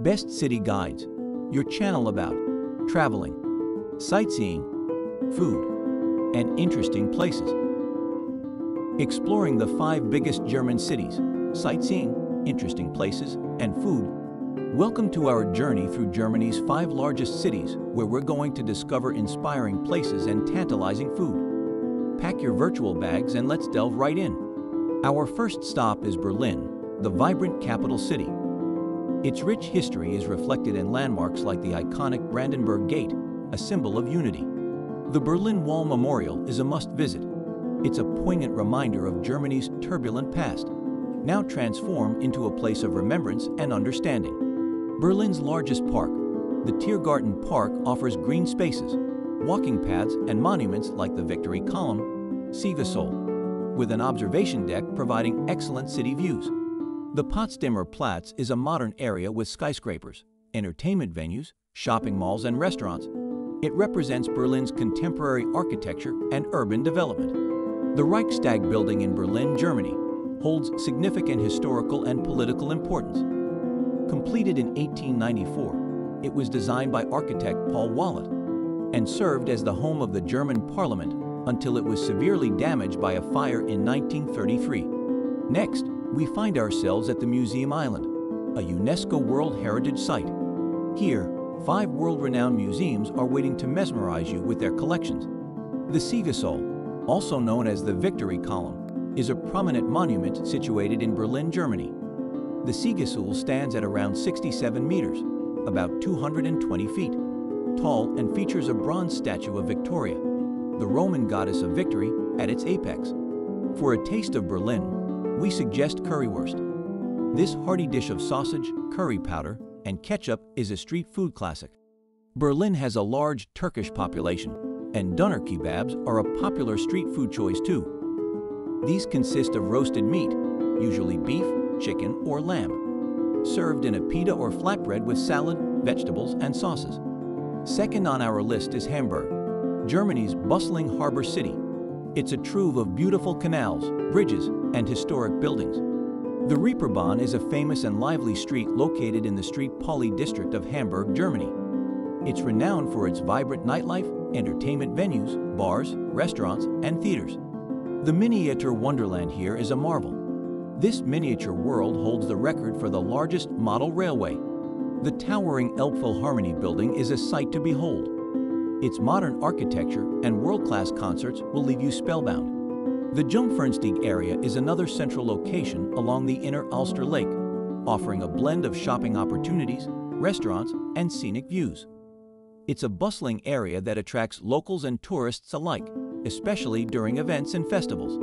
Best City Guides, your channel about traveling, sightseeing, food, and interesting places. Exploring the 5 biggest German cities, sightseeing, interesting places, and food. Welcome to our journey through Germany's 5 largest cities, where we're going to discover inspiring places and tantalizing food. Pack your virtual bags and let's delve right in. Our first stop is Berlin, the vibrant capital city. Its rich history is reflected in landmarks like the iconic Brandenburg Gate, a symbol of unity. The Berlin Wall Memorial is a must-visit. It's a poignant reminder of Germany's turbulent past, now transformed into a place of remembrance and understanding. Berlin's largest park, the Tiergarten Park, offers green spaces, walking paths, and monuments like the Victory Column, Siegessäule, with an observation deck providing excellent city views. The Potsdamer Platz is a modern area with skyscrapers, entertainment venues, shopping malls, and restaurants. It represents Berlin's contemporary architecture and urban development. The Reichstag building in Berlin, Germany, holds significant historical and political importance. Completed in 1894, it was designed by architect Paul Wallot and served as the home of the German Parliament until it was severely damaged by a fire in 1933. Next, we find ourselves at the Museum Island, a UNESCO World Heritage Site. Here, 5 world-renowned museums are waiting to mesmerize you with their collections. The Siegessäule, also known as the Victory Column, is a prominent monument situated in Berlin, Germany. The Siegessäule stands at around 67 meters, about 220 feet, tall and features a bronze statue of Victoria, the Roman goddess of victory, at its apex. For a taste of Berlin, we suggest currywurst. This hearty dish of sausage, curry powder, and ketchup is a street food classic. Berlin has a large Turkish population, and doner kebabs are a popular street food choice too. These consist of roasted meat, usually beef, chicken, or lamb, served in a pita or flatbread with salad, vegetables, and sauces. Second on our list is Hamburg, Germany's bustling harbor city. It's a trove of beautiful canals, bridges, and historic buildings. The Reeperbahn is a famous and lively street located in the St. Pauli district of Hamburg, Germany. It's renowned for its vibrant nightlife, entertainment venues, bars, restaurants, and theaters. The Miniature Wonderland here is a marvel. This miniature world holds the record for the largest model railway. The towering Elbphilharmonie building is a sight to behold. Its modern architecture and world-class concerts will leave you spellbound. The Jungfernstieg area is another central location along the inner Alster Lake, offering a blend of shopping opportunities, restaurants, and scenic views. It's a bustling area that attracts locals and tourists alike, especially during events and festivals.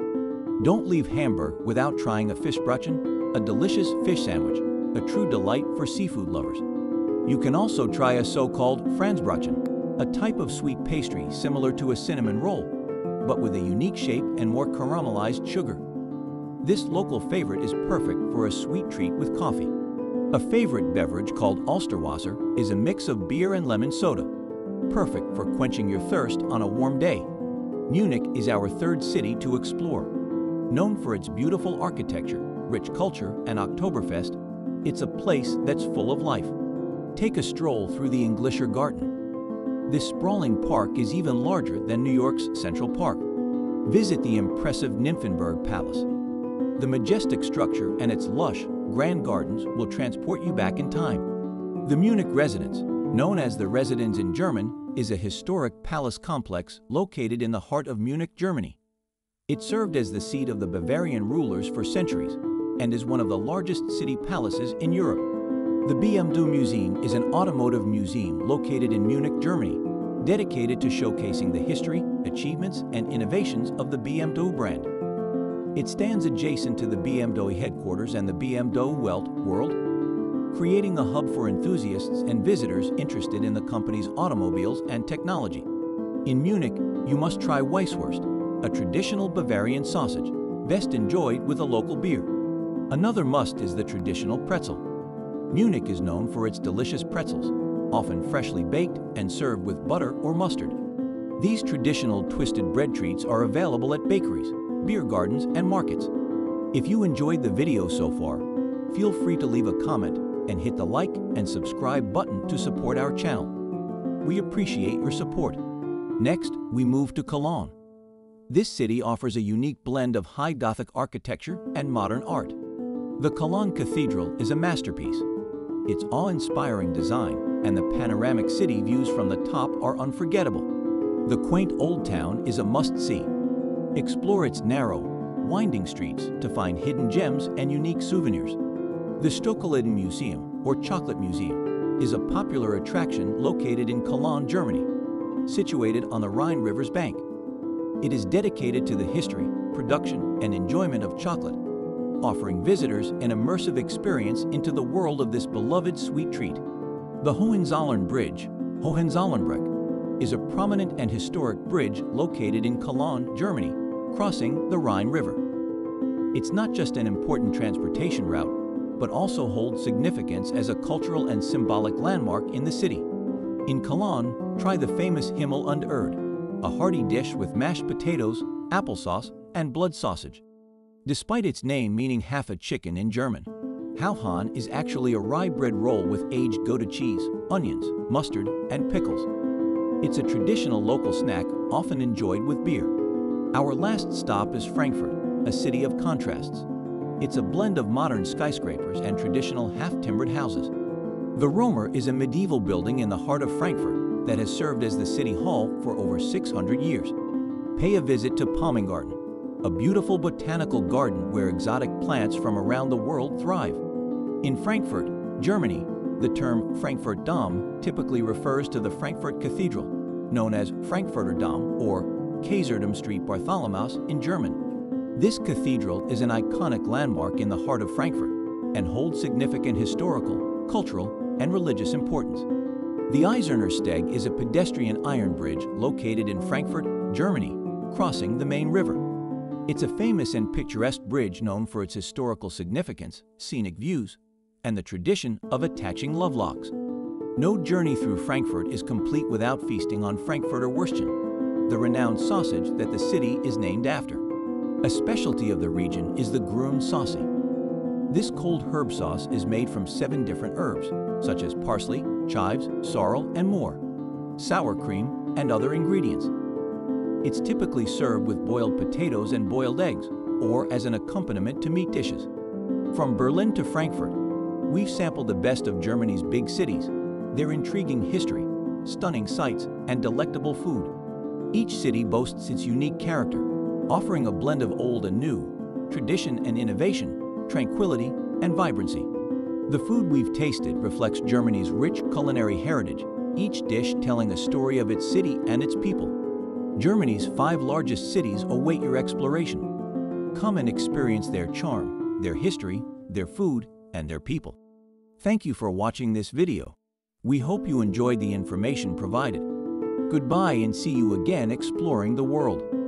Don't leave Hamburg without trying a Fischbrötchen, a delicious fish sandwich, a true delight for seafood lovers. You can also try a so-called Franzbrötchen, a type of sweet pastry similar to a cinnamon roll, but with a unique shape and more caramelized sugar. This local favorite is perfect for a sweet treat with coffee. A favorite beverage called Alsterwasser is a mix of beer and lemon soda, perfect for quenching your thirst on a warm day. Munich is our third city to explore. Known for its beautiful architecture, rich culture, and Oktoberfest, it's a place that's full of life. Take a stroll through the Englischer Garden. This sprawling park is even larger than New York's Central Park. Visit the impressive Nymphenburg Palace. The majestic structure and its lush, grand gardens will transport you back in time. The Munich Residence, known as the Residenz in German, is a historic palace complex located in the heart of Munich, Germany. It served as the seat of the Bavarian rulers for centuries and is one of the largest city palaces in Europe. The BMW Museum is an automotive museum located in Munich, Germany, dedicated to showcasing the history, achievements, and innovations of the BMW brand. It stands adjacent to the BMW headquarters and the BMW Welt world, creating a hub for enthusiasts and visitors interested in the company's automobiles and technology. In Munich, you must try Weisswurst, a traditional Bavarian sausage, best enjoyed with a local beer. Another must is the traditional pretzel. Munich is known for its delicious pretzels, often freshly baked and served with butter or mustard. These traditional twisted bread treats are available at bakeries, beer gardens, and markets. If you enjoyed the video so far, feel free to leave a comment and hit the like and subscribe button to support our channel. We appreciate your support. Next, we move to Cologne. This city offers a unique blend of high Gothic architecture and modern art. The Cologne Cathedral is a masterpiece. Its awe-inspiring design and the panoramic city views from the top are unforgettable. The quaint old town is a must-see. Explore its narrow, winding streets to find hidden gems and unique souvenirs. The Schokoladen Museum, or Chocolate Museum, is a popular attraction located in Cologne, Germany, situated on the Rhine River's bank. It is dedicated to the history, production, and enjoyment of chocolate, offering visitors an immersive experience into the world of this beloved sweet treat. The Hohenzollern Bridge, Hohenzollernbrücke, is a prominent and historic bridge located in Cologne, Germany, crossing the Rhine River. It's not just an important transportation route, but also holds significance as a cultural and symbolic landmark in the city. In Cologne, try the famous Himmel und Erd, a hearty dish with mashed potatoes, applesauce, and blood sausage. Despite its name meaning half a chicken in German, Hauhahn is actually a rye bread roll with aged Gouda cheese, onions, mustard, and pickles. It's a traditional local snack often enjoyed with beer. Our last stop is Frankfurt, a city of contrasts. It's a blend of modern skyscrapers and traditional half-timbered houses. The Romer is a medieval building in the heart of Frankfurt that has served as the city hall for over 600 years. Pay a visit to Palmengarten, a beautiful botanical garden where exotic plants from around the world thrive. In Frankfurt, Germany, the term Frankfurt Dom typically refers to the Frankfurt Cathedral, known as Frankfurter Dom or Kaiserdom Street Bartholomaus in German. This cathedral is an iconic landmark in the heart of Frankfurt and holds significant historical, cultural, and religious importance. The Eiserner Steg is a pedestrian iron bridge located in Frankfurt, Germany, crossing the main river. It's a famous and picturesque bridge known for its historical significance, scenic views, and the tradition of attaching love locks. No journey through Frankfurt is complete without feasting on Frankfurter Würstchen, the renowned sausage that the city is named after. A specialty of the region is the Grünsauce. This cold herb sauce is made from 7 different herbs, such as parsley, chives, sorrel, and more, sour cream, and other ingredients. It's typically served with boiled potatoes and boiled eggs, or as an accompaniment to meat dishes. From Berlin to Frankfurt, we've sampled the best of Germany's big cities, their intriguing history, stunning sights, and delectable food. Each city boasts its unique character, offering a blend of old and new, tradition and innovation, tranquility and vibrancy. The food we've tasted reflects Germany's rich culinary heritage, each dish telling a story of its city and its people. Germany's 5 largest cities await your exploration. Come and experience their charm, their history, their food, and their people. Thank you for watching this video. We hope you enjoyed the information provided. Goodbye and see you again exploring the world.